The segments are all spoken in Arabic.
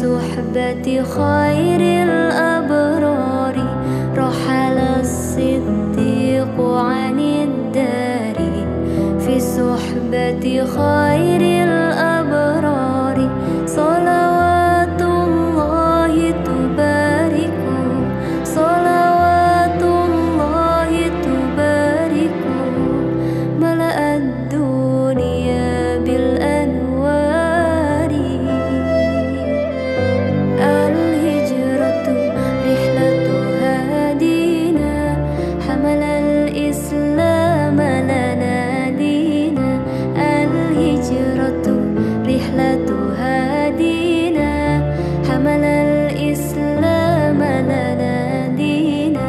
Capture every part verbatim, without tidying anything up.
صحبة خير الأبرار رحل الصديق عن الدار في صحبة خير الأبرار صلوات الله تبارك صلوات الله تبارك ملأ الدنيا بالأنوار. الهجرة رحلة هادينا حمل الإسلام لنا دينا. الهجرة رحلة هادينا حمل الإسلام لنا دينا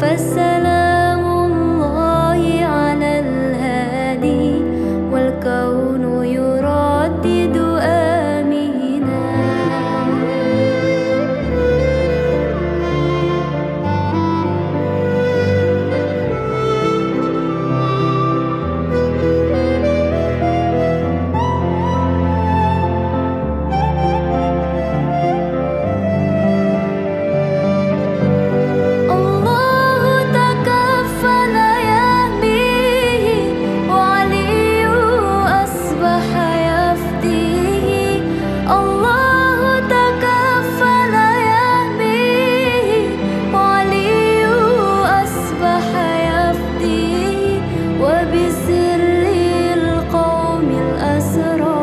فالسلام الله على الهادي والكون يردد آمينا. الله تكفل يهديه وعلي أصبح يفديه. الله تكفل يهديه وعلي أصبح يفديه وبسر القوم الأسرار وبسر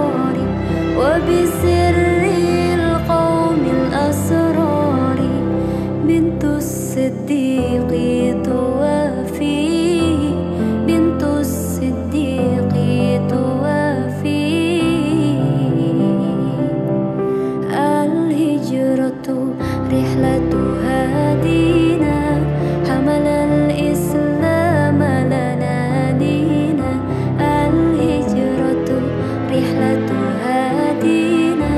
القوم الأسرار بنت الصديق توافي بنت الصديق توافي. الهجرة رحلة هادينا حمل الإسلام لنا دينا. الهجرة رحلة هادينا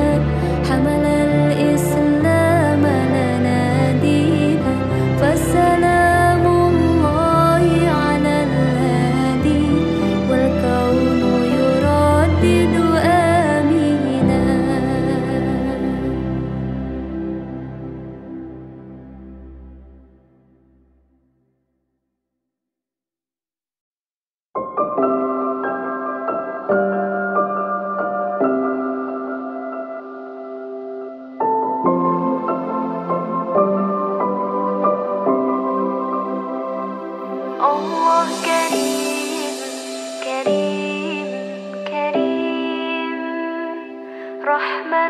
حمل الإسلام لنا دينا فالسلام الله على الهادي والكون يردد آمينا. الله كريم كريم كريم رحمن رحيم رحيم رحيم قم للعبادة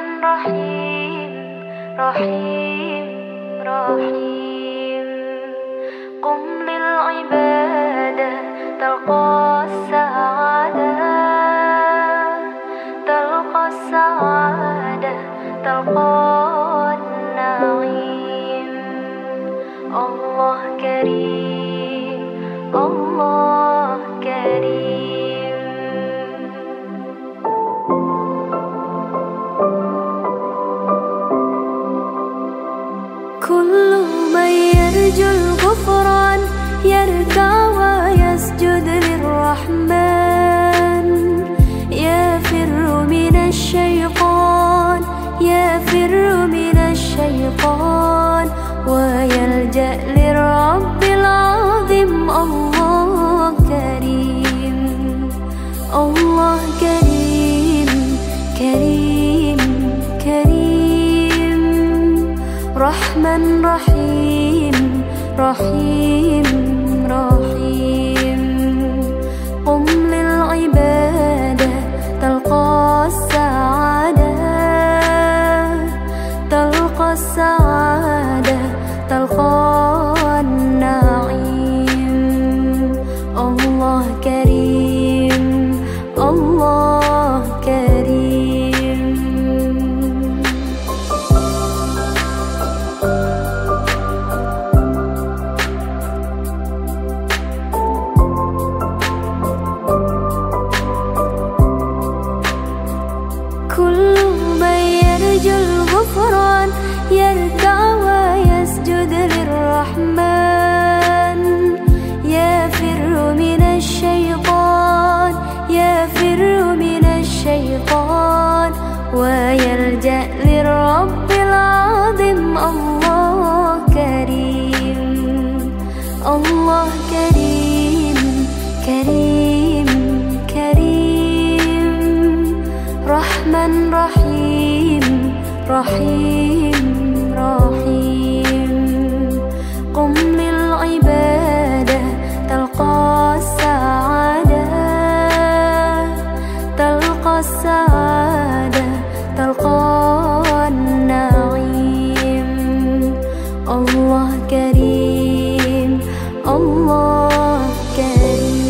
تلقى السعادة تلقى السعادة تلقى النعيم. الله كريم الله كريم. كل من يرجو الغفران يركع ويسجد للرحمن يفر من الشيطان يفر من الشيطان ويلجأ للرب العظيم. الله كريم الله كريم كريم كريم رحمن رحيم رحيم رحيم قم للعبادة تلقى السعادة تلقى السعادة تلقى النعيم. الله كريم الله كريم. رحيم رحيم. قم للعبادة تلقى السعادة، تلقى السعادة، تلقى النعيم. الله كريم، الله كريم.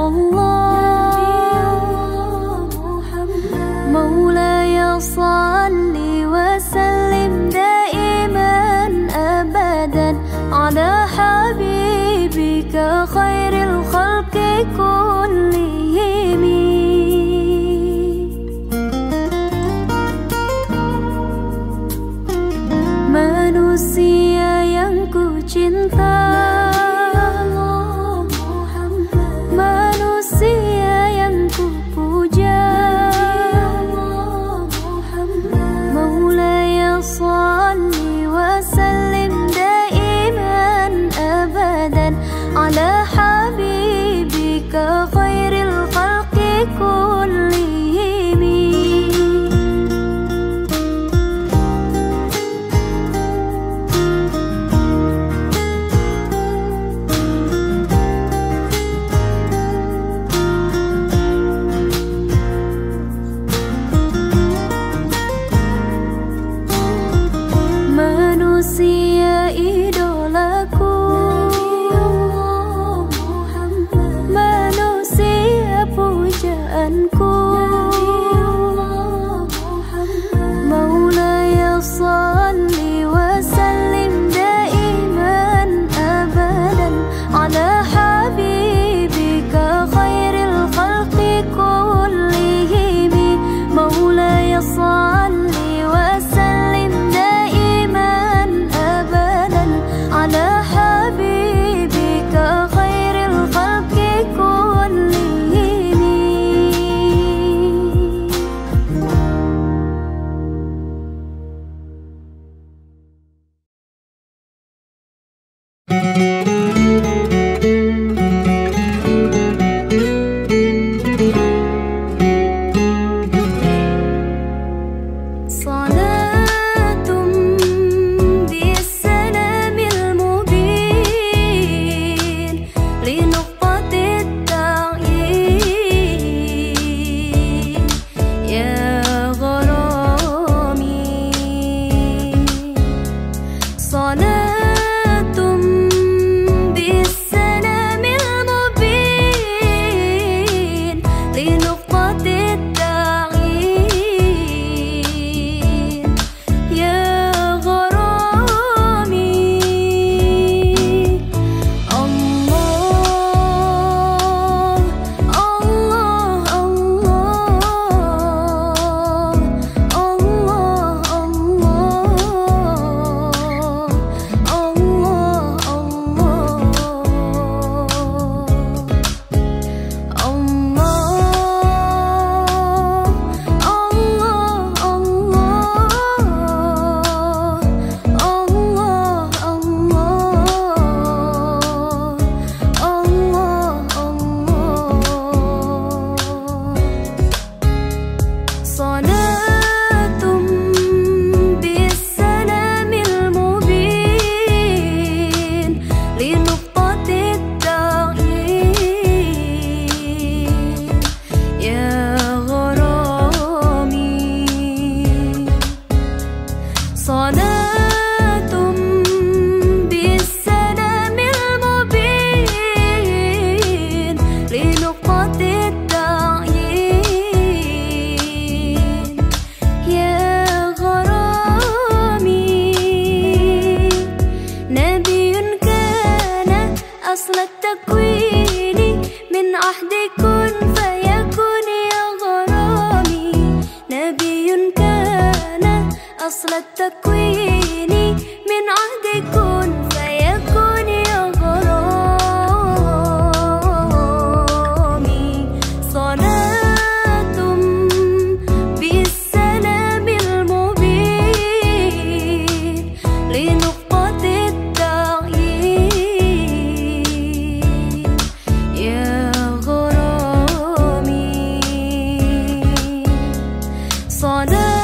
Allah الأصل التكويني من عهد كن فيكون يغرامي صلاة بالسلام المبين لنقطة التغيير يا غرامي صلاة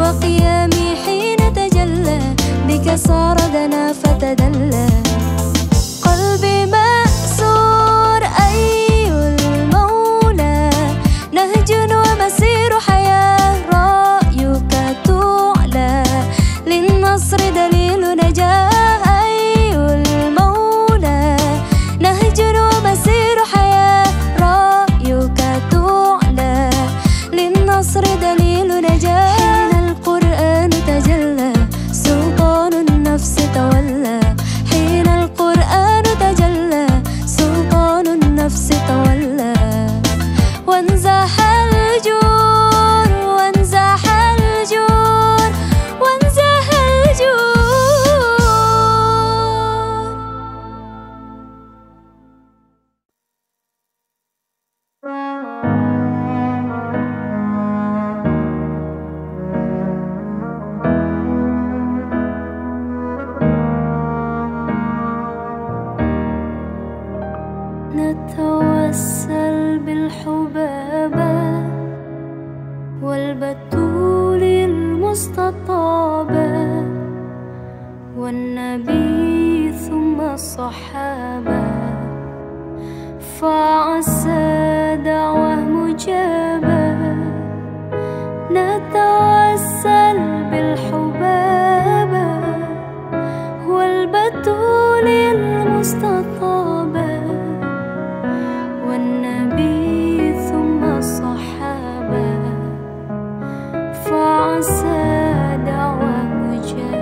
وقيامي حين تجلى بك صار دنا فتدلى قلبي مأسور أي المولى نهج ومسير حياة رأيك تعلى للنصر دليل نجاة أي المولى نهج ومسير حياة رأيك تعلى للنصر دليل نجاة حين القرآن تجلى سلطان النفس تولى. الطابة والنبي ثم الصحابة، فعسى دعوة مجابة نتوسل بالحبابة والبتول المستطابة والنبي ثم الصحابة، فعسى دعوة مجابة.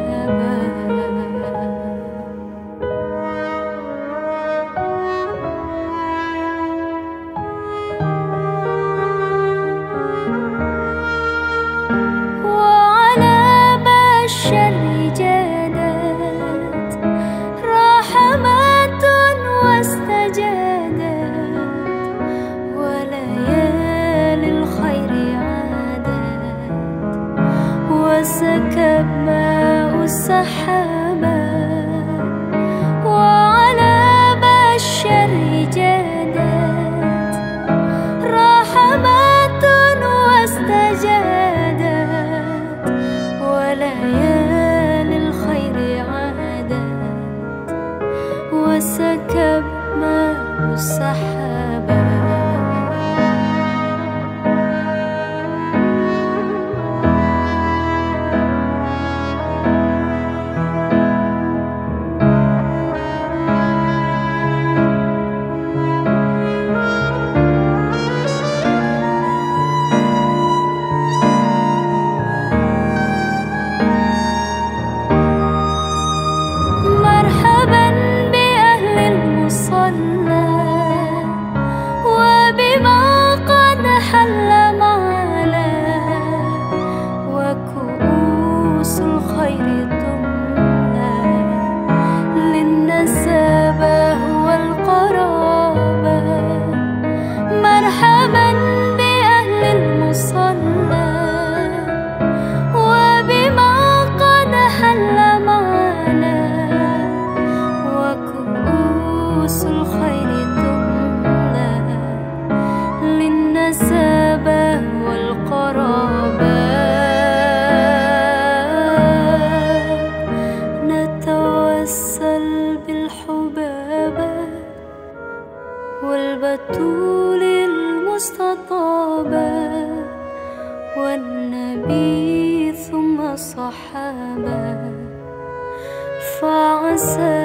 وسكب ماء السحابة وعلى بشر جادت رحمات واستجادت وليالي الخير عادت وسكب ماء السحابة. والبتول المستطابة والنبي ثم الصحابة، فعسى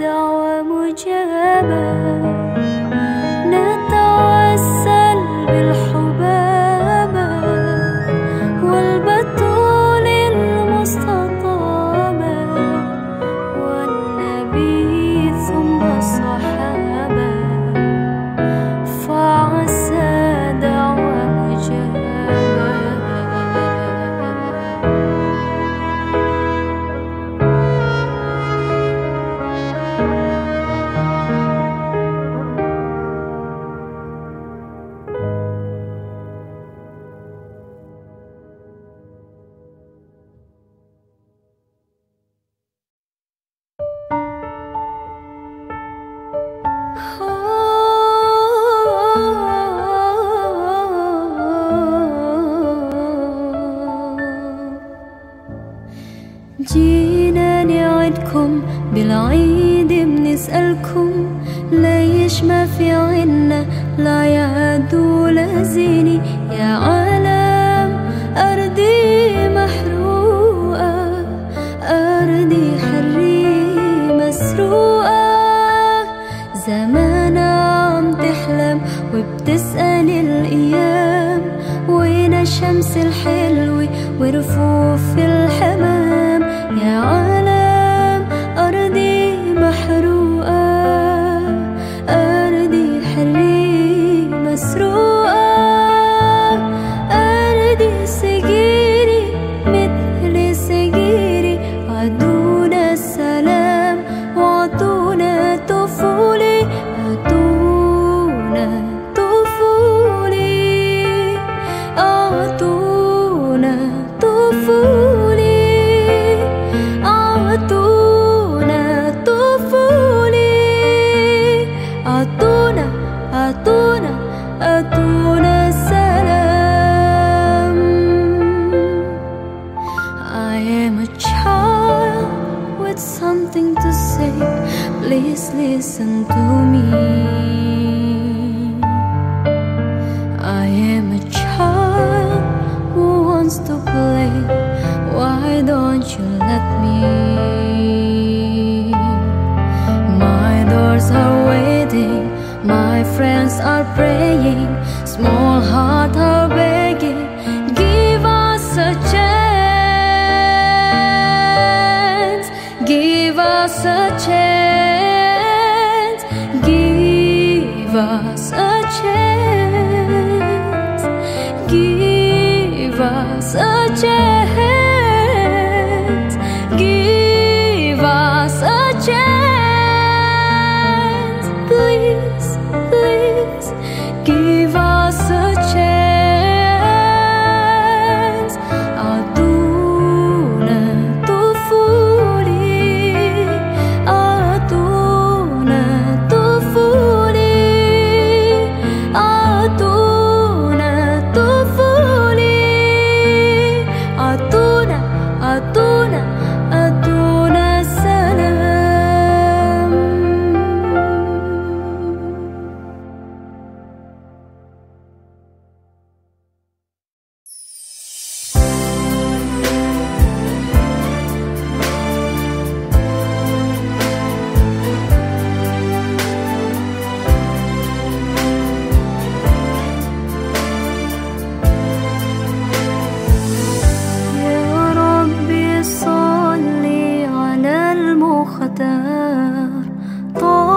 دعوة مجابة نتوسل بالحبابة والبتول المستطابة والنبي ثم الصحابة، جينا نعدكم بالعيد بنسألكم ليش ما في عنا لا يعد ولا زيني يا عالم. أرضي محروقة، أرضي حرية مسروقة، زمان عم تحلم وبتسأل الأيام وين الشمس الحلوة ورفوف الحمام يا عالم. أرضي محروقة، أرضي حرية مسروقة، أرضي صغيرة مثل صغيرة، عطونا السلام وعطونا طفولة، عطونا طفولة، عطونا طفولة. always listen to me. I am a child who wants to play. Why don't you let me? My doors are waiting, my friends are praying, small hearts are begging. Give us a chance, give us a chance, give us a chance, give us a chance, give us a chance, please, please, give us a chance. All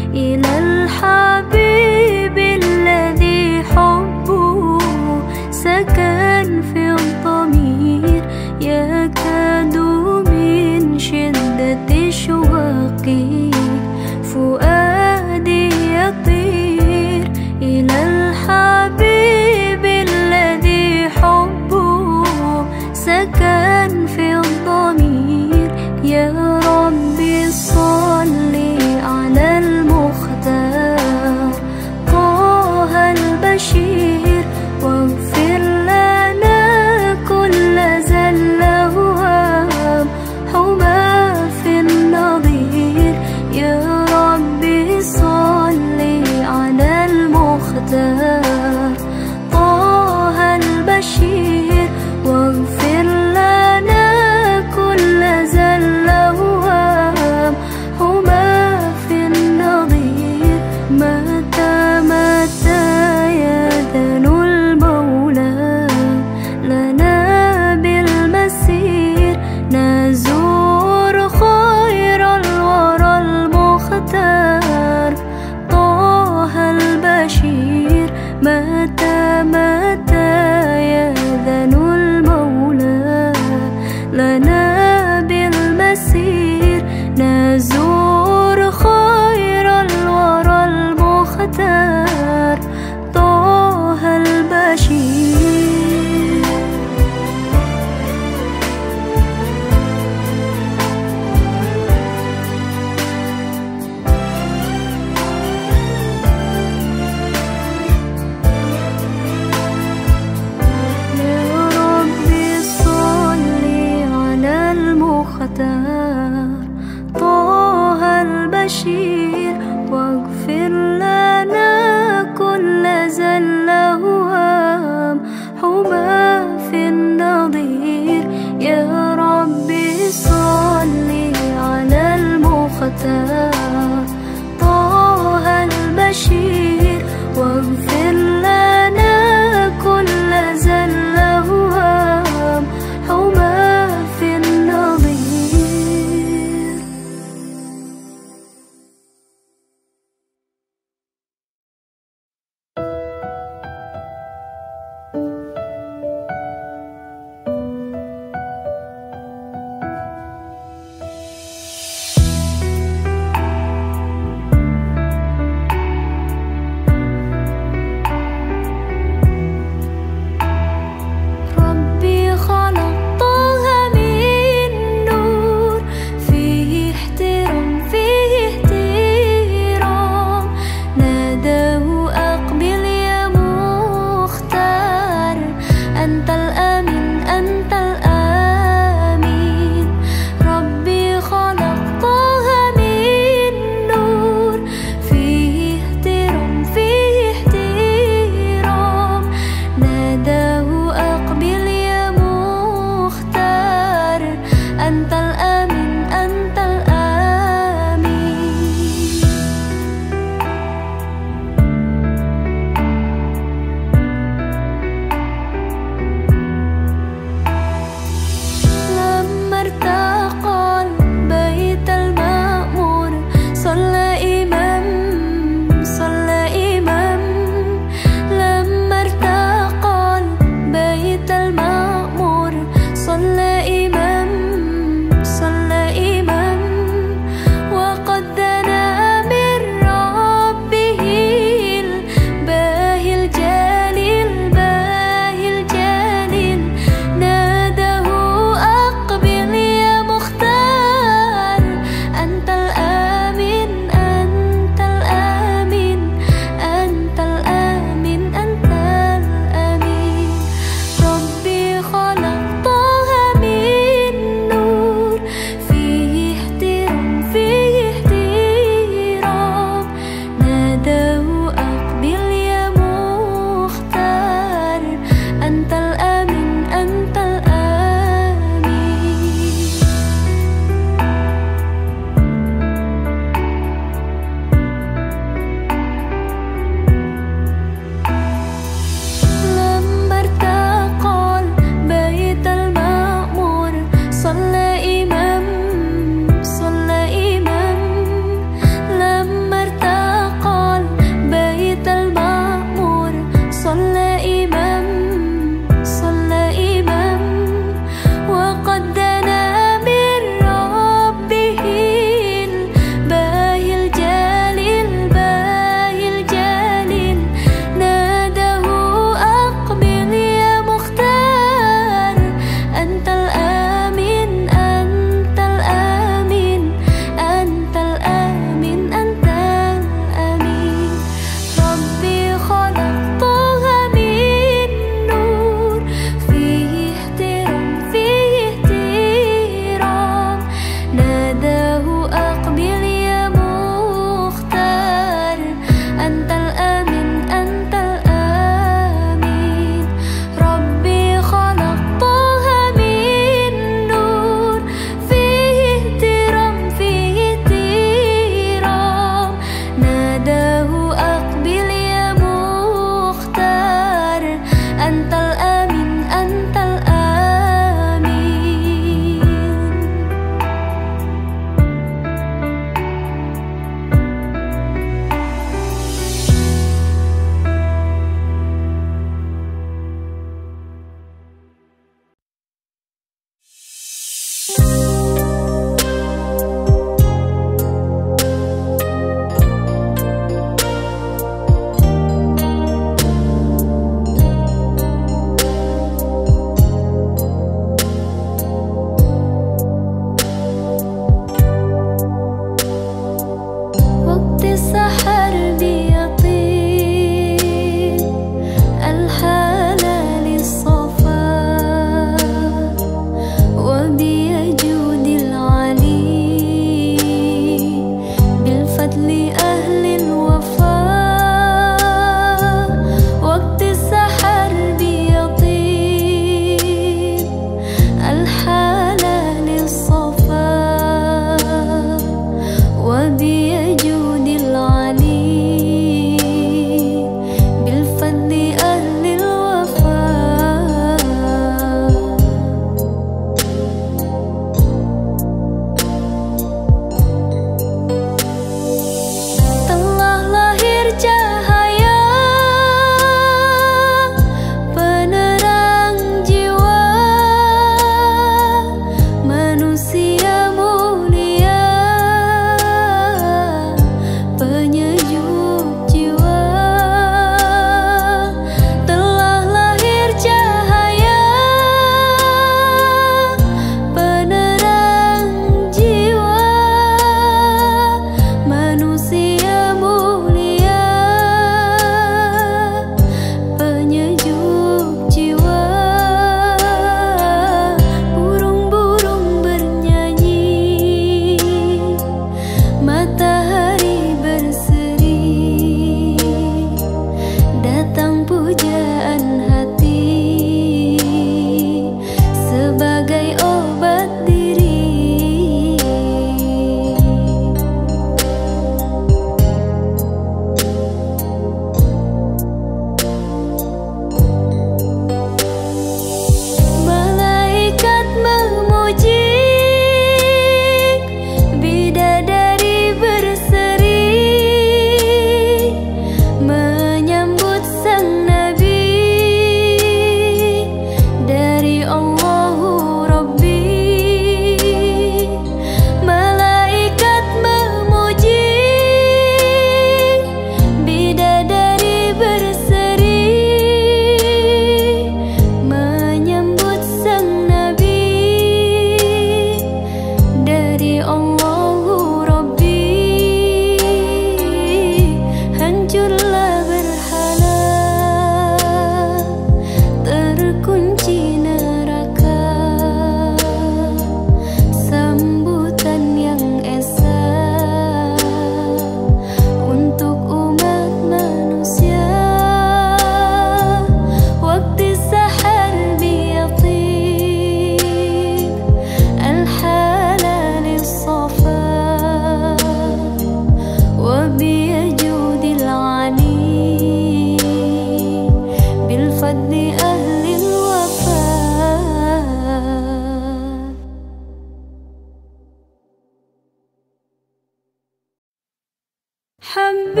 حبيتك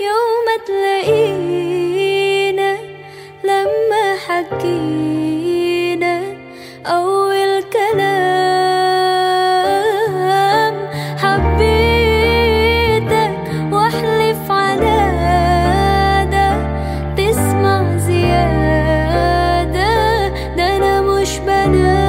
يوم تلاقينا لما حكينا أول كلام. حبيتك واحلف على ده تسمع زيادة، ده أنا مش بنام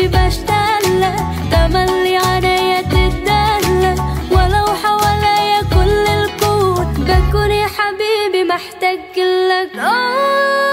بشتغل تملي عليا تتدلى، ولو حواليا كل القوت بكون يا حبيبي محتاج لك.